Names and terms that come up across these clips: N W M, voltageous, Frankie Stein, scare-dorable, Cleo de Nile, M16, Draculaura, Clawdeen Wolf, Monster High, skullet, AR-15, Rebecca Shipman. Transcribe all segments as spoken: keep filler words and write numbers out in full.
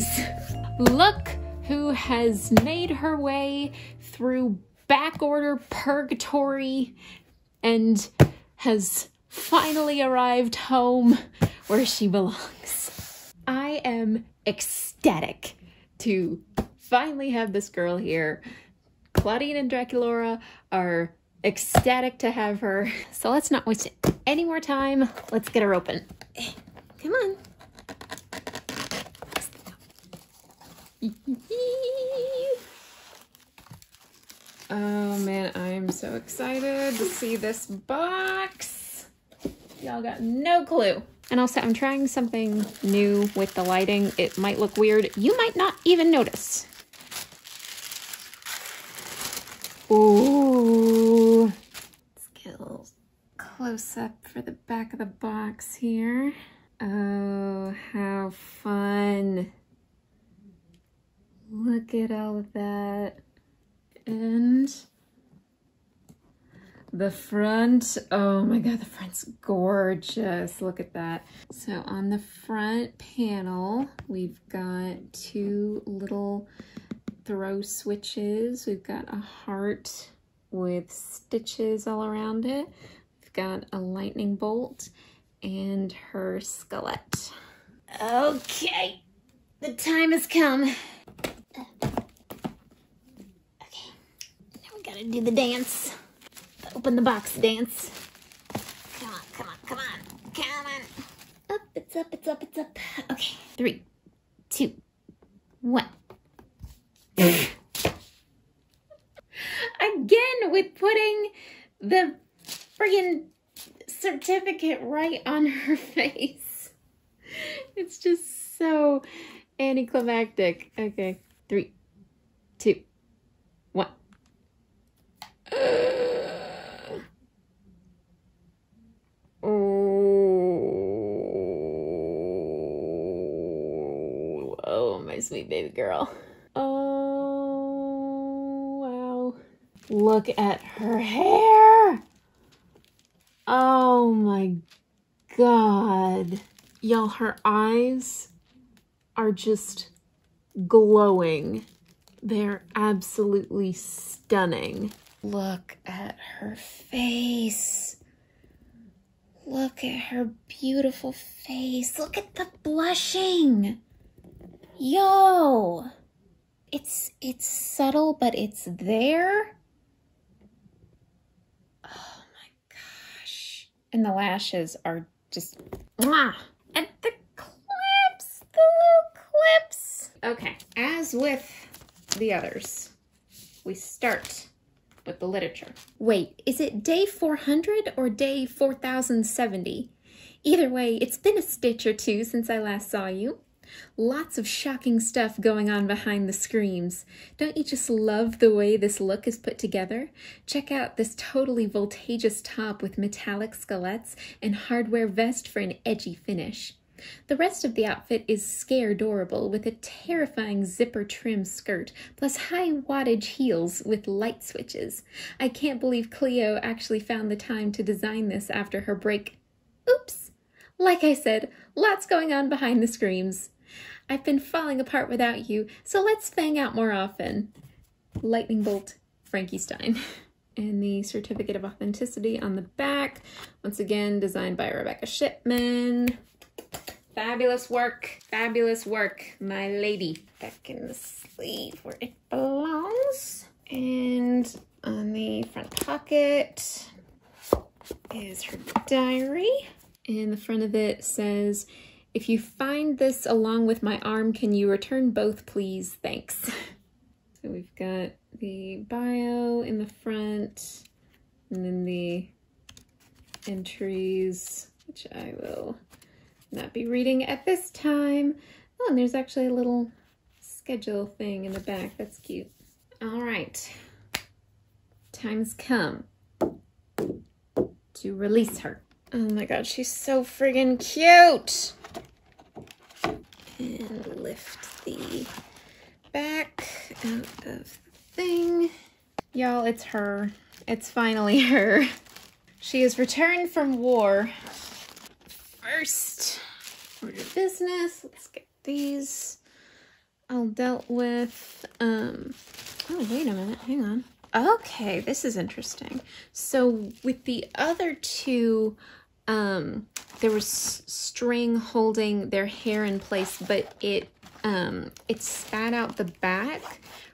is. Look who has made her way through backorder purgatory and has finally arrived home where she belongs. I am ecstatic to finally have this girl here. Clawdeen and Draculaura are ecstatic to have her. So let's not waste any more time. Let's get her open. Come on. Oh man, I'm so excited to see this box. Y'all got no clue. And also, I'm trying something new with the lighting. It might look weird. You might not even notice. Ooh. Let's get a little close up for the back of the box here. Oh, how fun. Look at all of that. And the front. Oh my god, the front's gorgeous. Look at that. So on the front panel, we've got two little throw switches. We've got a heart with stitches all around it. We've got a lightning bolt and her skelet. Okay, the time has come. Okay, now we gotta do the dance. The open the box dance. Come on, come on, come on, come on. Up, it's up, it's up, it's up. Okay, three, two, one. Again with putting the friggin' certificate right on her face. It's just so anticlimactic. Okay, three, two, one. Uh, oh, oh, my sweet baby girl. Look at her hair. Oh my god. Y'all, her eyes are just glowing. They're absolutely stunning. Look at her face. Look at her beautiful face. Look at the blushing. Yo. It's it's subtle, but it's there. And the lashes are just, mwah! And the clips, the little clips. Okay, as with the others, we start with the literature. Wait, is it day four hundred or day four thousand seventy? Either way, it's been a stitch or two since I last saw you. Lots of shocking stuff going on behind the screams. Don't you just love the way this look is put together? Check out this totally voltageous top with metallic skelettes and hardware vest for an edgy finish. The rest of the outfit is scare-dorable with a terrifying zipper trim skirt, plus high wattage heels with light switches. I can't believe Cleo actually found the time to design this after her break. Oops! Like I said, lots going on behind the screams. I've been falling apart without you, so let's bang out more often. Lightning bolt, Frankie Stein. And the certificate of authenticity on the back. Once again, designed by Rebecca Shipman. Fabulous work, fabulous work, my lady. Back in the sleeve where it belongs. And on the front pocket is her diary. And the front of it says, if you find this along with my arm, can you return both, please? Thanks. So we've got the bio in the front and then the entries, which I will not be reading at this time. Oh, and there's actually a little schedule thing in the back. That's cute. All right. Time's come to release her. Oh my god, she's so friggin' cute! And lift the back out of the thing. Y'all, it's her. It's finally her. She has returned from war. First order of business. Let's get these all dealt with. Um, oh, wait a minute. Hang on. Okay, this is interesting. So with the other two, um, there was string holding their hair in place, but it um, it spat out the back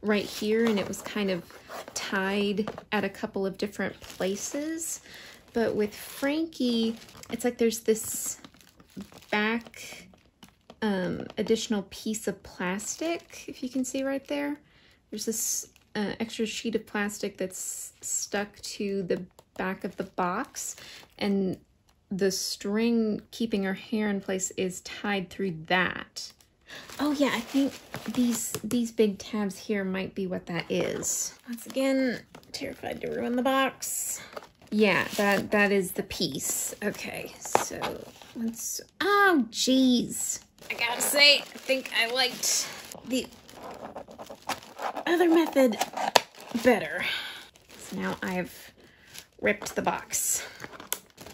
right here, and it was kind of tied at a couple of different places. But with Frankie, it's like there's this back um, additional piece of plastic, if you can see right there. There's this uh, extra sheet of plastic that's stuck to the back of the box, and the string keeping her hair in place is tied through that. Oh yeah, I think these these big tabs here might be what that is. Once again, terrified to ruin the box. Yeah, that that is the piece. Okay, so let's. Oh, jeez. I gotta say, I think I liked the other method better. So now I've ripped the box.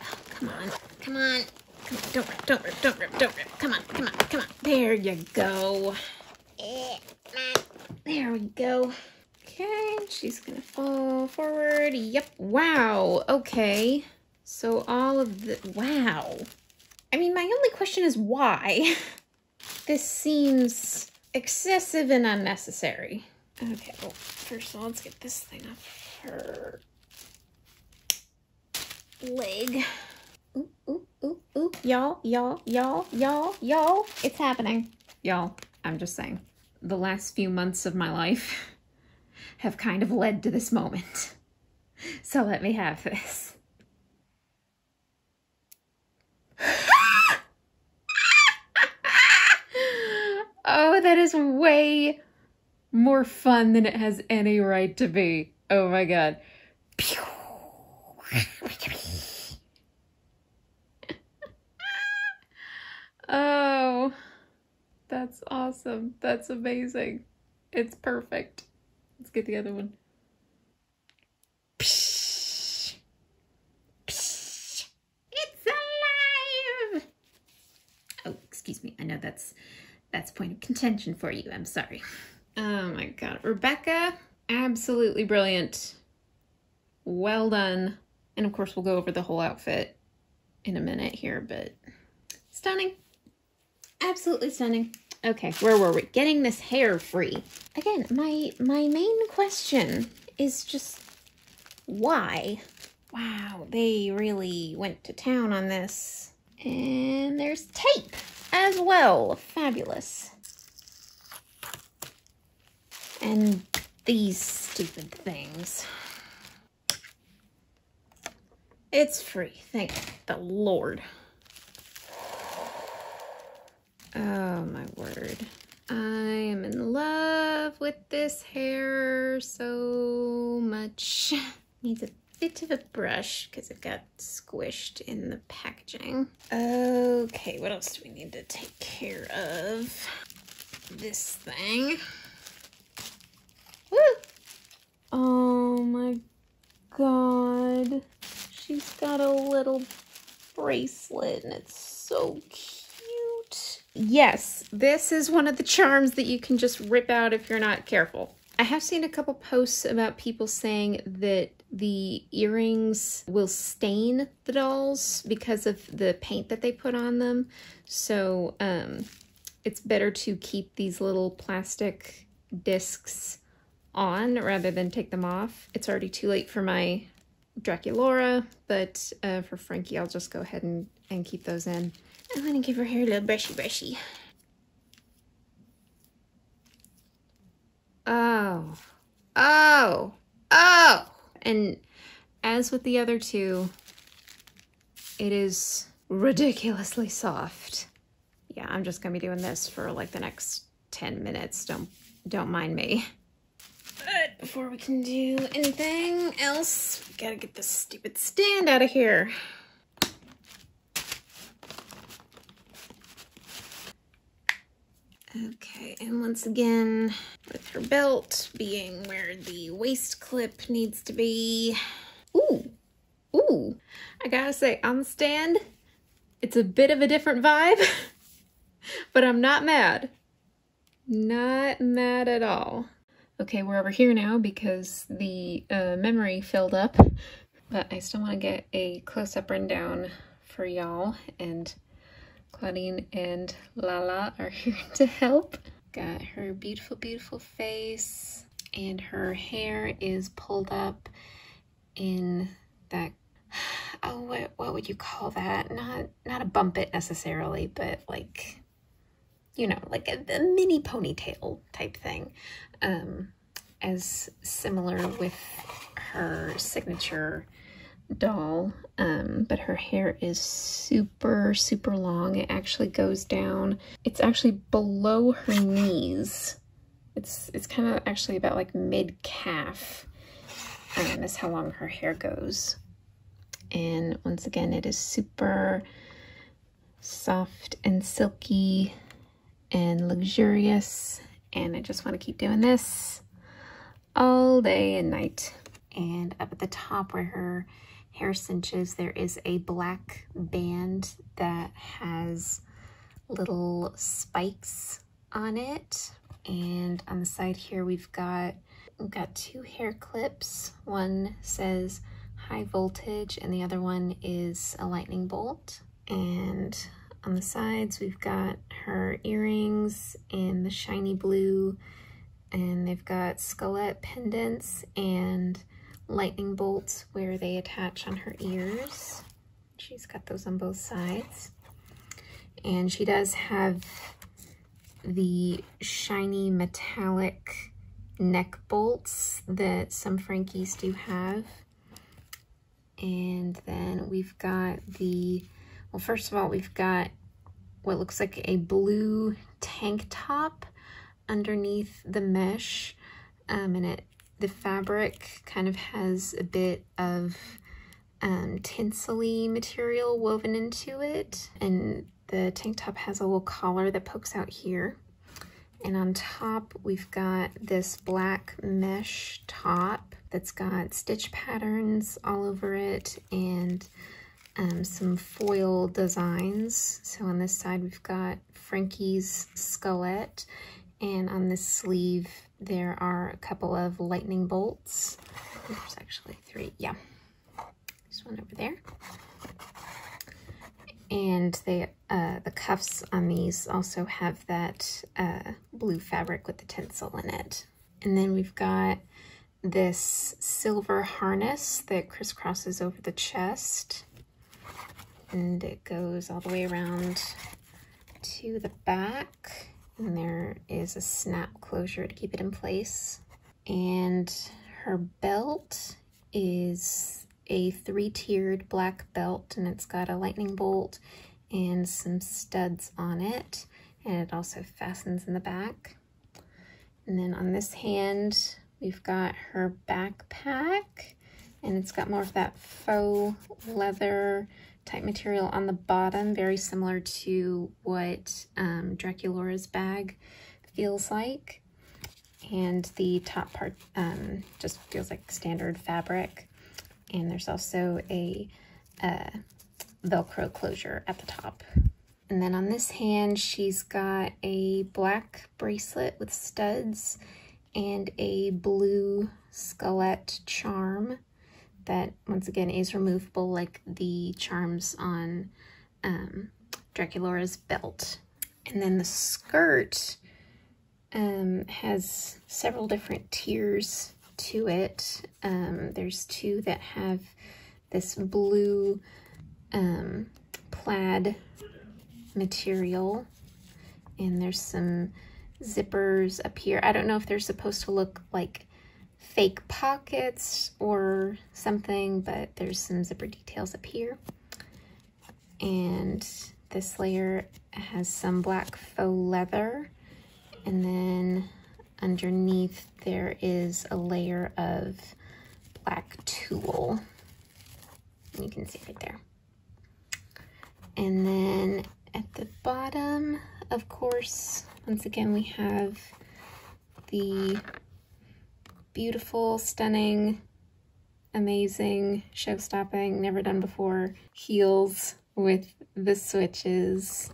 Oh, come on, come on. Come on, don't rip, don't rip, don't rip, don't rip. Come on, come on, come on. There you go. There we go. Okay, she's gonna fall forward. Yep. Wow. Okay. So all of the... Wow. I mean, my only question is why? This seems excessive and unnecessary. Okay, well, first of all, let's get this thing off her leg. Oop, oop, oop, oop. Y'all, y'all, y'all, y'all, y'all. It's happening. Y'all, I'm just saying. The last few months of my life have kind of led to this moment. So let me have this. Oh, that is way more fun than it has any right to be. Oh my God. Pew. Oh, that's awesome. That's amazing. It's perfect. Let's get the other one. Psh, psh, it's alive! Oh, excuse me. I know that's that's point of contention for you. I'm sorry. Oh my God. Rebecca, absolutely brilliant. Well done. And of course, we'll go over the whole outfit in a minute here, but stunning. Absolutely stunning. Okay, where were we? Getting this hair free. Again, my my main question is just why? Wow, they really went to town on this. And there's tape as well. Fabulous. And these stupid things. It's free, thank the Lord. Oh my word. I am in love with this hair so much. Needs a bit of a brush because it got squished in the packaging. Okay, what else do we need to take care of? This thing. Woo! Oh my God. She's got a little bracelet and it's so cute. Yes, this is one of the charms that you can just rip out if you're not careful. I have seen a couple posts about people saying that the earrings will stain the dolls because of the paint that they put on them. So um, it's better to keep these little plastic discs on rather than take them off. It's already too late for my Draculaura, but uh, for Frankie, I'll just go ahead and, and keep those in. I'm gonna give her hair a little brushy brushy. Oh, oh, oh! And as with the other two, it is ridiculously soft. Yeah, I'm just gonna be doing this for like the next ten minutes. Don't, don't mind me. But before we can do anything else, we gotta get this stupid stand out of here. Okay, and once again, with her belt being where the waist clip needs to be. Ooh, ooh, I gotta say, on the stand, it's a bit of a different vibe, but I'm not mad. Not mad at all. Okay, we're over here now because the uh, memory filled up, but I still want to get a close-up rundown for y'all, and Clawdeen and Lala are here to help. Got her beautiful, beautiful face, and her hair is pulled up in that, oh, what, what would you call that? Not, not a bumpet necessarily, but like, you know, like a, a mini ponytail type thing. Um, as similar with her signature doll, um, but her hair is super, super long. It actually goes down. It's actually below her knees. It's it's kind of actually about like mid-calf, um, is how long her hair goes. And once again, it is super soft and silky and luxurious. And I just want to keep doing this all day and night. And up at the top where her hair cinches, there is a black band that has little spikes on it. And on the side here, we've got, we've got two hair clips. One says high voltage and the other one is a lightning bolt. And on the sides, we've got her earrings in the shiny blue, and they've got skullet pendants and lightning bolts where they attach on her ears. She's got those on both sides. And she does have the shiny metallic neck bolts that some Frankies do have. And then we've got the Well, first of all, we've got what looks like a blue tank top underneath the mesh, um, and it the fabric kind of has a bit of um, tinsely material woven into it, and the tank top has a little collar that pokes out here. And on top, we've got this black mesh top that's got stitch patterns all over it, and Um, some foil designs. So on this side we've got Frankie's skullet, and on this sleeve there are a couple of lightning bolts. There's actually three, yeah. There's one over there. And they, uh, the cuffs on these also have that uh, blue fabric with the tinsel in it. And then we've got this silver harness that crisscrosses over the chest. And it goes all the way around to the back, and there is a snap closure to keep it in place. And her belt is a three-tiered black belt, and it's got a lightning bolt and some studs on it, and it also fastens in the back. And then on this hand we've got her backpack, and it's got more of that faux leather type material on the bottom, very similar to what um, Draculaura's bag feels like. And the top part um, just feels like standard fabric. And there's also a uh, Velcro closure at the top. And then on this hand, she's got a black bracelet with studs and a blue skullet charm that, once again, is removable like the charms on um, Draculaura's belt. And then the skirt um, has several different tiers to it. Um, there's two that have this blue um, plaid material, and there's some zippers up here. I don't know if they're supposed to look like fake pockets or something, but there's some zipper details up here. And this layer has some black faux leather, and then underneath there is a layer of black tulle. You can see right there. And then at the bottom, of course, once again we have the beautiful, stunning, amazing, show-stopping, never done before heels with the switches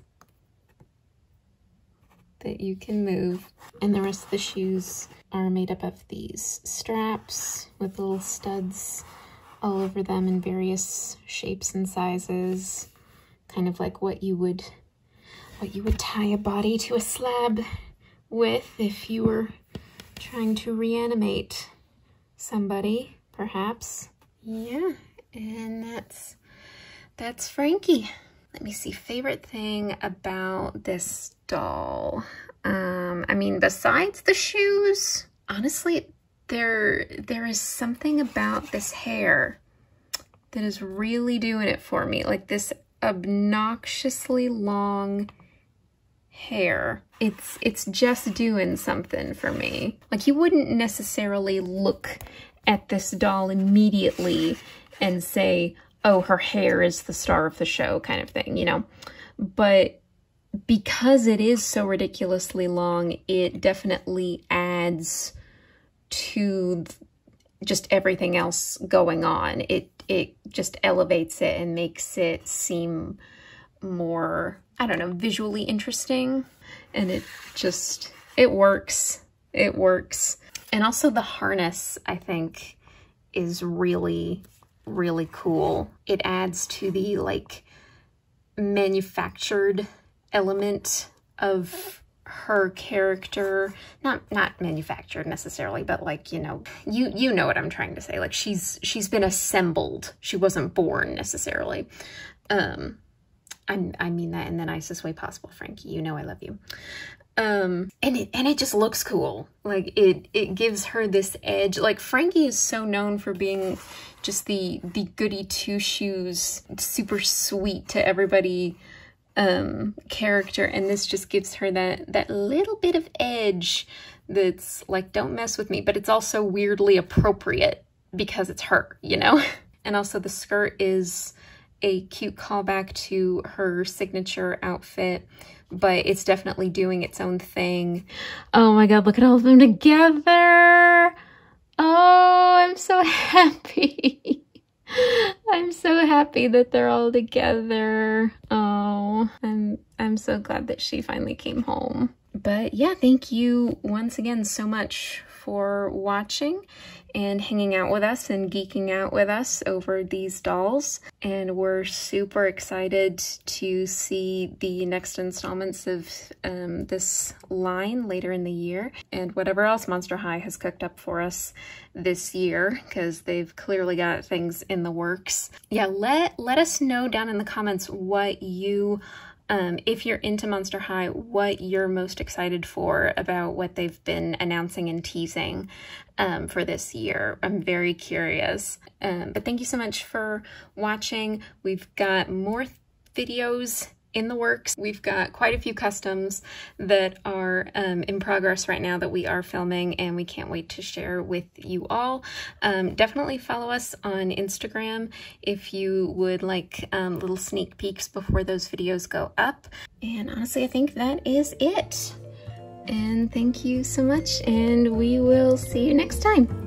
that you can move. And the rest of the shoes are made up of these straps with little studs all over them in various shapes and sizes, kind of like what you would what you would tie a body to a slab with if you were trying to reanimate somebody, perhaps. Yeah, and that's that's Frankie. Let me see, favorite thing about this doll. Um, I mean, besides the shoes, honestly, there there is something about this hair that is really doing it for me. Like this obnoxiously long hair. It's it's just doing something for me. Like you wouldn't necessarily look at this doll immediately and say, oh, her hair is the star of the show kind of thing, you know? But because it is so ridiculously long, it definitely adds to just everything else going on. It it just elevates it and makes it seem more, I don't know, visually interesting. And it just, it works. It works. And also the harness, I think, is really... really cool. It adds to the like manufactured element of her character. Not not manufactured necessarily, but like, you know, you you know what I'm trying to say. Like she's she's been assembled. She wasn't born necessarily. Um I I mean that in the nicest way possible, Frankie. You know I love you. Um and it and it just looks cool. Like it it gives her this edge. Like Frankie is so known for being just the the goody two shoes, super sweet to everybody um character, and this just gives her that that little bit of edge that's like, don't mess with me, but it's also weirdly appropriate because it's her, you know? And also the skirt is a cute callback to her signature outfit, but it's definitely doing its own thing. Oh my God, look at all of them together. Oh, I'm so happy. I'm so happy that they're all together. Oh, I'm, I'm so glad that she finally came home. But yeah, thank you once again so much for watching and hanging out with us and geeking out with us over these dolls. And we're super excited to see the next installments of um, this line later in the year and whatever else Monster High has cooked up for us this year, because they've clearly got things in the works. Yeah, let, let us know down in the comments what you Um, if you're into Monster High, what you're most excited for about what they've been announcing and teasing um, for this year. I'm very curious. Um, but thank you so much for watching. We've got more videos in the works. We've got quite a few customs that are um, in progress right now that we are filming, and we can't wait to share with you all. Um, definitely follow us on Instagram if you would like um, little sneak peeks before those videos go up. And honestly, I think that is it. And thank you so much, and we will see you next time.